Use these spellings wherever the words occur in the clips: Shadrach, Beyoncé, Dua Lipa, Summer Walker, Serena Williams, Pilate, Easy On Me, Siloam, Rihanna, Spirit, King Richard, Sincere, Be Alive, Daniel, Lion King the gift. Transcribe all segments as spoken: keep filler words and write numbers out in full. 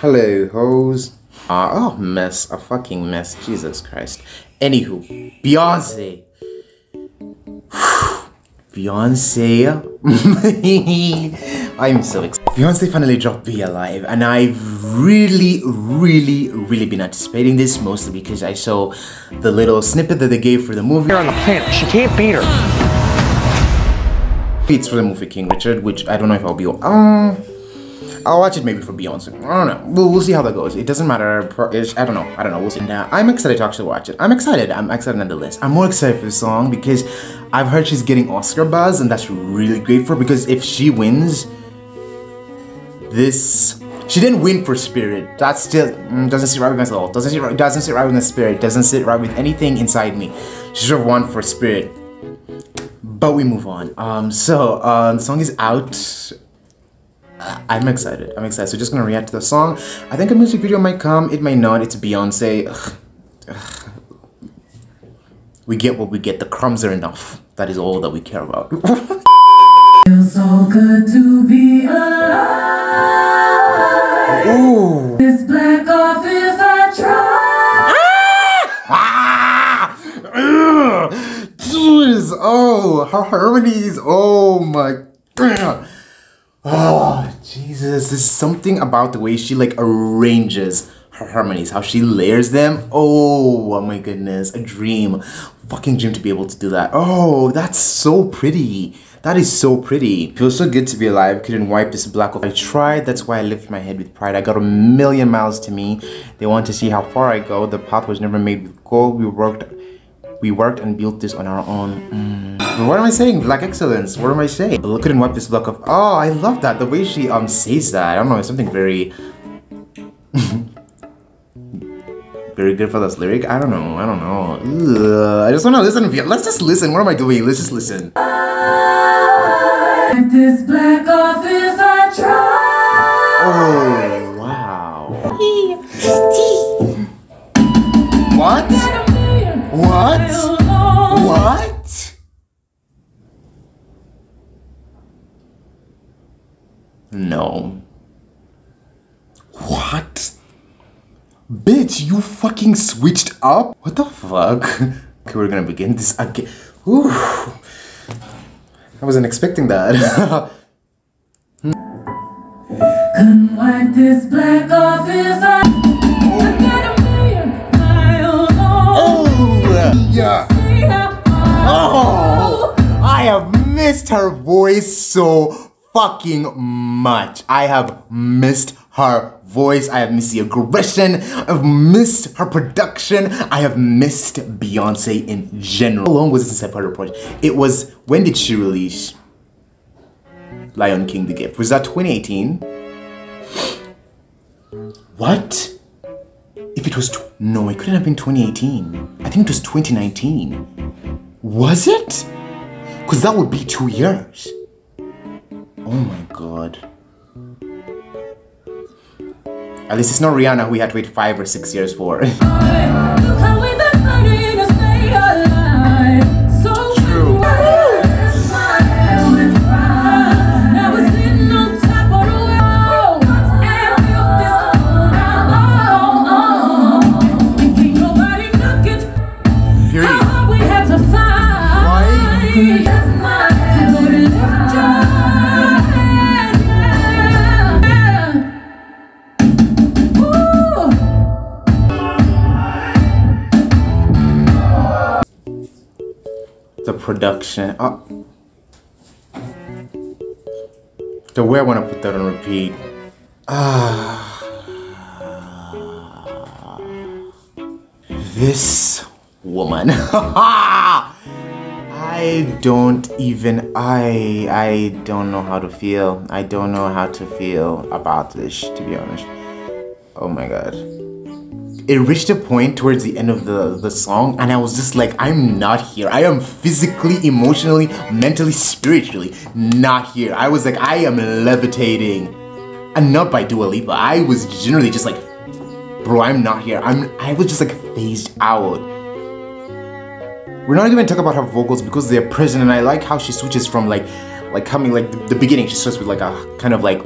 Hello, hoes. Uh, oh, mess. A fucking mess. Jesus Christ. Anywho, Beyonce. Beyonce. I'm so excited. Beyonce finally dropped Be Alive, and I've really, really, really been anticipating this, mostly because I saw the little snippet that they gave for the movie. Here on the planet, she can't beat her. It's for the movie King Richard, which I don't know if I'll be. Um, I'll watch it maybe for Beyonce. I don't know. We'll, we'll see how that goes. It doesn't matter. I don't know. I don't know. We'll see. And, uh, I'm excited to actually watch it. I'm excited. I'm excited nonetheless. I'm more excited for the song because I've heard she's getting Oscar buzz, and that's really great for her, because if she wins this, she didn't win for Spirit. That still mm, doesn't sit right with me at all. Doesn't sit right, doesn't sit right with the Spirit. Doesn't sit right with anything inside me. She should have won for Spirit. But we move on. Um. So um, the song is out. I'm excited. I'm excited. So just gonna react to the song. I think a music video might come. It may not. It's Beyonce. Ugh. Ugh. We get what we get. The crumbs are enough. That is all that we care about. Feels so good to be alive. Ooh. This black off if I try. Ah! Ah! Jeez. Oh, her harmonies. Oh my god. Oh, Jesus, there's something about the way she like arranges her harmonies, how she layers them. Oh, oh my goodness, a dream, fucking dream to be able to do that. Oh, that's so pretty. That is so pretty. Feels so good to be alive. Couldn't wipe this black off. I tried, that's why I lift my head with pride. I got a million miles to me. They want to see how far I go. The path was never made with gold. We worked, we worked and built this on our own. Mm. What am I saying? Black excellence. What am I saying? I couldn't wipe this block off. Oh, I love that. The way she um says that. I don't know. It's something very... very good for this lyric. I don't know. I don't know. Ugh. I just want to listen. Let's just listen. What am I doing? Let's just listen. I, this black off if I try. Oh, wow. What? What? What? No. What? Bitch, you fucking switched up? What the fuck? Okay, we're gonna begin this again. Ooh. I wasn't expecting that. Couldn't wipe this black off if I... Oh! Yeah. Oh! I have missed her voice so fucking much. I have missed her voice. I have missed the aggression. I've missed her production. I have missed Beyonce in general. How long was this inside part of the project? It was, when did she release Lion King the Gift? Was that twenty eighteen? What? If it was, t no, it couldn't have been twenty eighteen. I think it was twenty nineteen. Was it? Because that would be two years. Oh my god. At least it's not Rihanna who we had to wait five or six years for. True. Period. Why? Production. Oh. The way I want to put that on repeat. Ah. This woman. I don't even. I. I don't know how to feel. I don't know how to feel about this, to be honest. Oh my god. It reached a point towards the end of the, the song, and I was just like, I'm not here. I am physically, emotionally, mentally, spiritually not here. I was like, I am levitating. And not by Dua Lipa. I was generally just like, bro, I'm not here. I'm, I was just like phased out. We're not even gonna talk about her vocals because they're present, and I like how she switches from like, like coming like the, the beginning, she starts with like a kind of like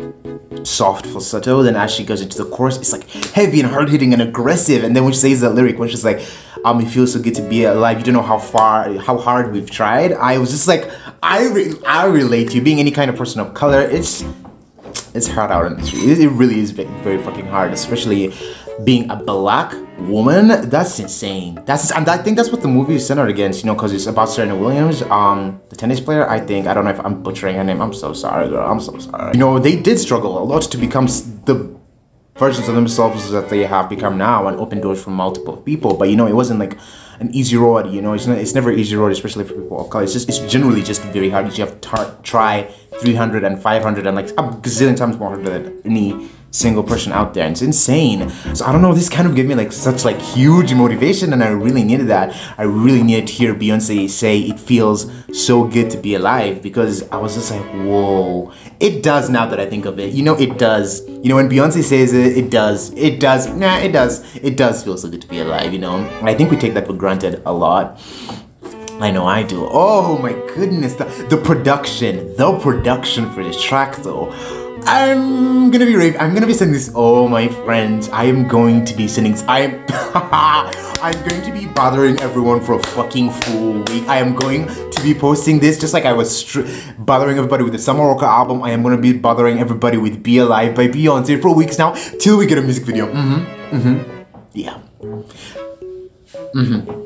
soft falsetto, then as she goes into the chorus, it's like heavy and hard-hitting and aggressive. And then when she says that lyric, when she's like, um, it feels so good to be alive, you don't know how far, how hard we've tried. I was just like, I re I relate to you. Being any kind of person of color, it's it's hard out on the street. It really is very fucking hard, especially being a black woman. That's insane. That's and I think that's what the movie is centered against, you know, because it's about Serena Williams, um, the tennis player. I think I don't know if I'm butchering her name. I'm so sorry, girl. I'm so sorry. You know, they did struggle a lot to become the versions of themselves that they have become now, and open doors from multiple people. But you know, it wasn't like an easy road. You know, it's not, it's never an easy road, especially for people of color. It's just it's generally just very hard. You have to try three hundred and five hundred and like a gazillion times more harder than any single person out there. It's insane. So I don't know, this kind of gave me like such like huge motivation, and I really needed that. I really needed to hear Beyonce say it feels so good to be alive, because I was just like, whoa. It does, now that I think of it. You know, it does. You know, when Beyonce says it, it does. It does. Nah, it does. It does feel so good to be alive, you know. I think we take that for granted a lot. I know I do. Oh my goodness. The, the production. The production for this track though. I'm gonna be raving. I'm gonna be sending this. Oh my friends, I am going to be sending this. I am I'm going to be bothering everyone for a fucking full week. I am going to be posting this just like I was str bothering everybody with the Summer Walker album. I am gonna be bothering everybody with Be Alive by Beyoncé for weeks now till we get a music video. Mm-hmm. Mm-hmm. Yeah. Mm-hmm.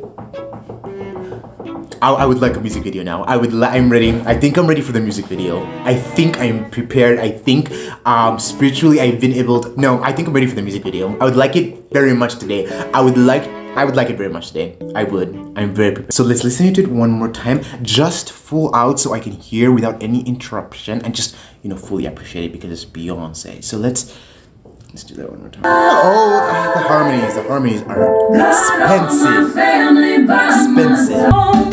I, I would like a music video now. I would like, I'm ready. I think I'm ready for the music video. I think I'm prepared. I think um, spiritually I've been able to, no, I think I'm ready for the music video. I would like it very much today. I would like, I would like it very much today. I would. I'm very prepared. So let's listen to it one more time, just full out, so I can hear without any interruption and just, you know, fully appreciate it because it's Beyoncé. So let's, let's do that one more time. Oh, the harmonies. The harmonies are expensive. Expensive. Oh.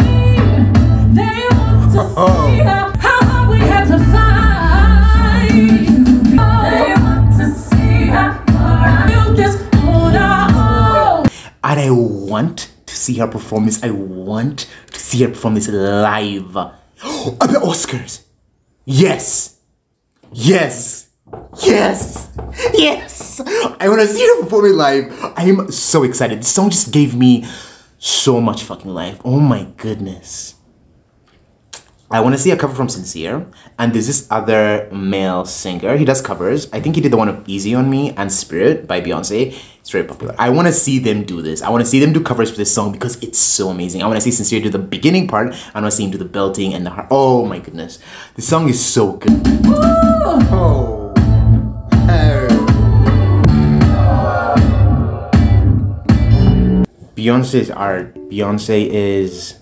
And I want to see her perform this. I want to see her perform this live. Oh, at the Oscars. Yes. Yes. Yes! Yes! I want to see her perform it live. I am so excited. This song just gave me so much fucking life. Oh my goodness. I want to see a cover from Sincere. And there's this other male singer. He does covers. I think he did the one of Easy On Me and Spirit by Beyoncé. It's very popular. I want to see them do this. I want to see them do covers for this song because it's so amazing. I want to see Sincere do the beginning part. I want to see him do the belting and the heart. Oh my goodness. This song is so good. Oh. Beyonce's art. Beyonce is...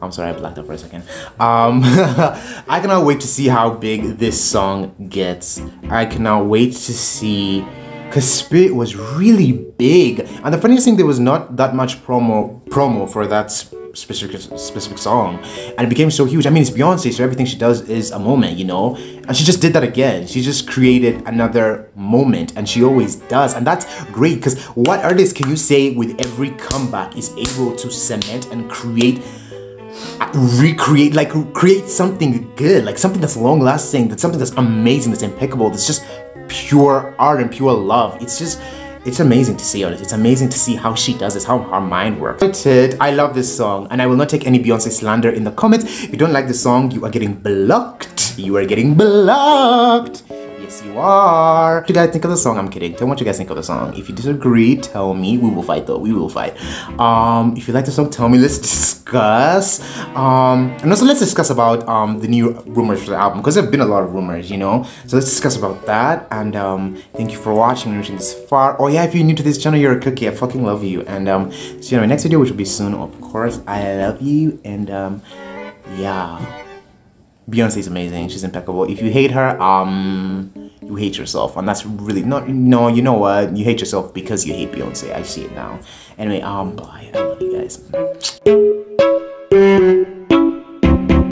I'm sorry, I blacked out for a second. Um, I cannot wait to see how big this song gets. I cannot wait to see... Because Spirit was really big. And the funniest thing, there was not that much promo promo for that specific specific song. And it became so huge. I mean, it's Beyonce, so everything she does is a moment, you know? And she just did that again. She just created another moment, and she always does. And that's great, because what artist can you say with every comeback is able to cement and create, recreate, like create something good, like something that's long-lasting, that's something that's amazing, that's impeccable, that's just pure art and pure love. It's just, it's amazing to see, honestly. It's amazing to see how she does this, how her mind works. That's it. I love this song, and I will not take any Beyonce slander in the comments. If you don't like the song, you are getting blocked. You are getting blocked. Yes, you are. What do you guys think of the song? I'm kidding. Tell me what you guys think of the song. If you disagree, tell me. We will fight, though. We will fight. Um, if you like the song, tell me. Let's discuss. Um, and also, let's discuss about um, the new rumors for the album, because there have been a lot of rumors, you know? So let's discuss about that. And um, thank you for watching and reaching this far. Oh, yeah, if you're new to this channel, you're a cookie. I fucking love you. And um, see you in my next video, which will be soon, of course. I love you. And um, yeah. Beyonce's amazing. She's impeccable. If you hate her, um, you hate yourself, and that's really not. No, you know what? You hate yourself because you hate Beyonce. I see it now. Anyway, um, bye. I love you guys.